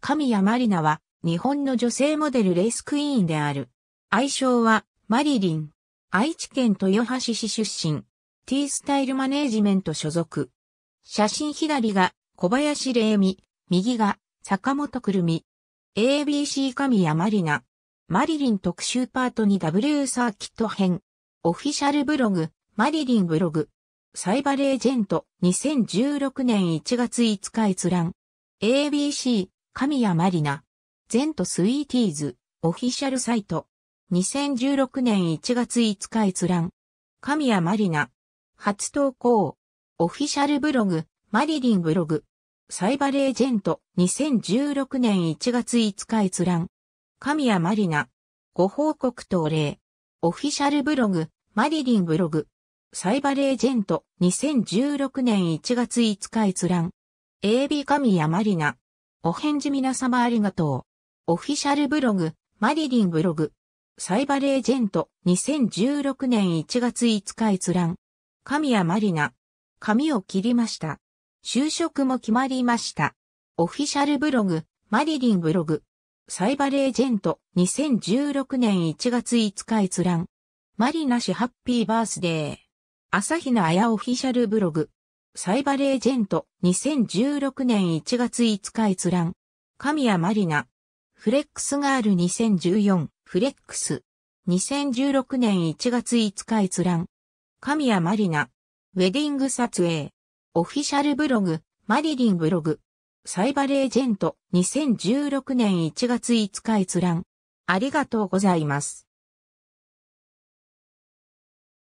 神谷まりなは日本の女性モデルレースクイーンである。愛称はマリリン。愛知県豊橋市出身。T スタイルマネージメント所属。写真左が小林玲美、右が坂本くるみ。ABC 神谷まりな。マリリン特集パート 2W サーキット編。オフィシャルブログ、マリリンブログ。サイバレージェント2016年1月5日閲覧。ABC 神谷まりな。ジェントスイーティーズオフィシャルサイト。2016年1月5日閲覧。神谷まりな。初投稿。オフィシャルブログ、マリリンブログ。サイバレージェント2016年1月5日閲覧。神谷まりな。ご報告とお礼。オフィシャルブログ、マリリンブログ。サイバレージェント2016年1月5日閲覧。AB 神谷まりな。お返事皆様ありがとう。オフィシャルブログ、マリリンブログ。サイバレージェント2016年1月5日閲覧。神谷まりな。髪を切りました。就職も決まりました。オフィシャルブログ、マリリンブログ。サイバレージェント2016年1月5日閲覧。まりな氏ハッピーバースデー。朝比奈彩オフィシャルブログ。サイバレージェント2016年1月5日閲覧。神谷まりな。フレックスガール2014フレックス。2016年1月5日閲覧。神谷まりな。ウェディング撮影。オフィシャルブログ、マリリンブログ。サイバレージェント2016年1月5日閲覧。ありがとうございます。